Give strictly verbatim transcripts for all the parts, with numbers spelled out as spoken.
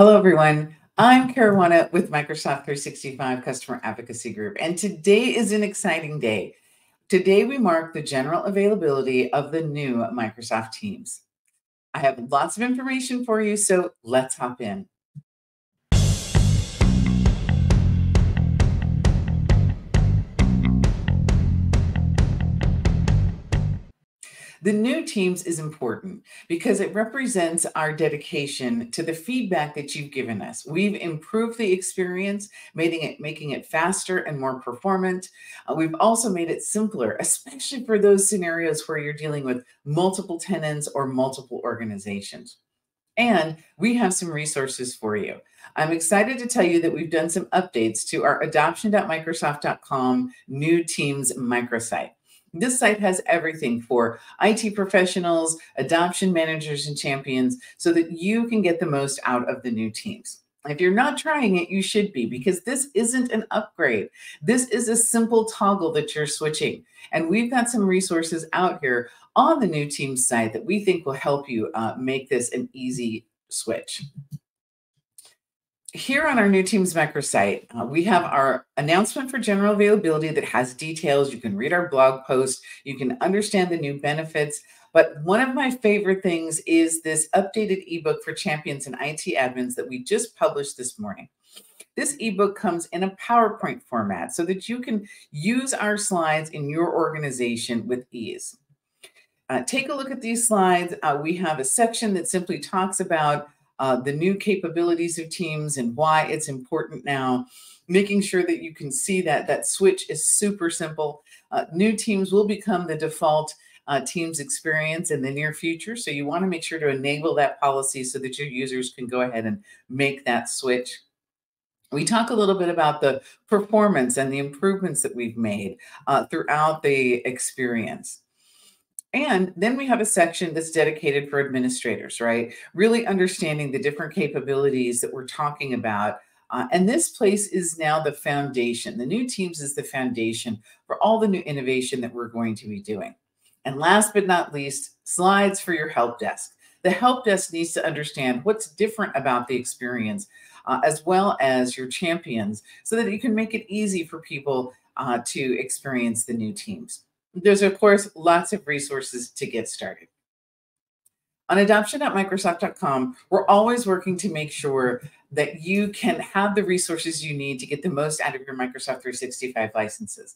Hello, everyone. I'm Caruana with Microsoft three sixty-five Customer Advocacy Group, and today is an exciting day. Today, we mark the general availability of the new Microsoft Teams. I have lots of information for you, so let's hop in. The new Teams is important because it represents our dedication to the feedback that you've given us. We've improved the experience, making it, making it faster and more performant. Uh, we've also made it simpler, especially for those scenarios where you're dealing with multiple tenants or multiple organizations. And we have some resources for you. I'm excited to tell you that we've done some updates to our adoption dot microsoft dot com new Teams microsite. This site has everything for I T professionals, adoption managers, and champions so that you can get the most out of the new Teams. If you're not trying it, you should be, because this isn't an upgrade. This is a simple toggle that you're switching. And we've got some resources out here on the new Teams site that we think will help you uh, make this an easy switch. Here on our new Teams microsite, uh, we have our announcement for general availability that has details. You can read our blog post. You can understand the new benefits. But one of my favorite things is this updated ebook for champions and I T admins that we just published this morning. This ebook comes in a PowerPoint format so that you can use our slides in your organization with ease. Uh, take a look at these slides. Uh, we have a section that simply talks about Uh, the new capabilities of Teams and why it's important now, making sure that you can see that that switch is super simple. Uh, new Teams will become the default uh, Teams experience in the near future. So you want to make sure to enable that policy so that your users can go ahead and make that switch. We talk a little bit about the performance and the improvements that we've made uh, throughout the experience. And then we have a section that's dedicated for administrators, right? Really understanding the different capabilities that we're talking about. Uh, and this place is now the foundation. The new Teams is the foundation for all the new innovation that we're going to be doing. And last but not least, slides for your help desk. The help desk needs to understand what's different about the experience, uh, as well as your champions, so that you can make it easy for people uh, to experience the new Teams. There's, of course, lots of resources to get started. On adoption dot microsoft dot com, we're always working to make sure that you can have the resources you need to get the most out of your Microsoft three sixty-five licenses.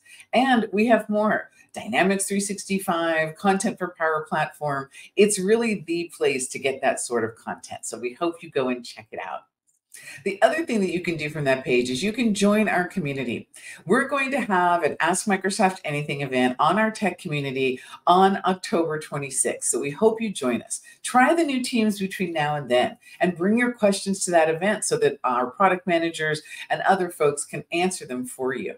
And we have more. Dynamics three sixty-five, content for Power Platform. It's really the place to get that sort of content. So we hope you go and check it out. The other thing that you can do from that page is you can join our community. We're going to have an Ask Microsoft Anything event on our tech community on October twenty-sixth. So we hope you join us. Try the new Teams between now and then and bring your questions to that event so that our product managers and other folks can answer them for you.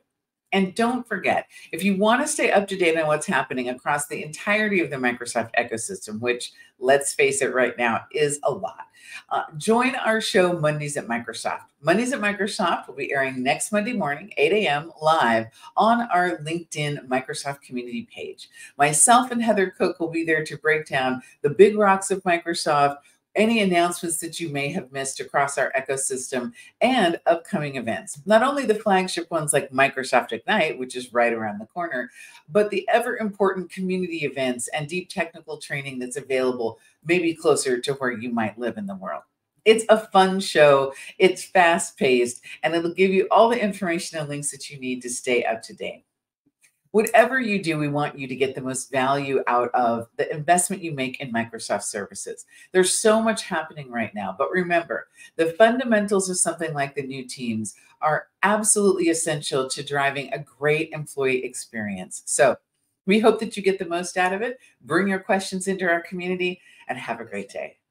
And don't forget, if you want to stay up to date on what's happening across the entirety of the Microsoft ecosystem, which, let's face it right now, is a lot, uh, join our show Mondays at Microsoft. Mondays at Microsoft will be airing next Monday morning, eight A M live on our LinkedIn Microsoft community page. Myself and Heather Cook will be there to break down the big rocks of Microsoft, any announcements that you may have missed across our ecosystem, and upcoming events. Not only the flagship ones like Microsoft Ignite, which is right around the corner, but the ever important community events and deep technical training that's available maybe closer to where you might live in the world. It's a fun show, it's fast paced, and it'll give you all the information and links that you need to stay up to date. Whatever you do, we want you to get the most value out of the investment you make in Microsoft services. There's so much happening right now, but remember, the fundamentals of something like the new Teams are absolutely essential to driving a great employee experience. So we hope that you get the most out of it. Bring your questions into our community and have a great day.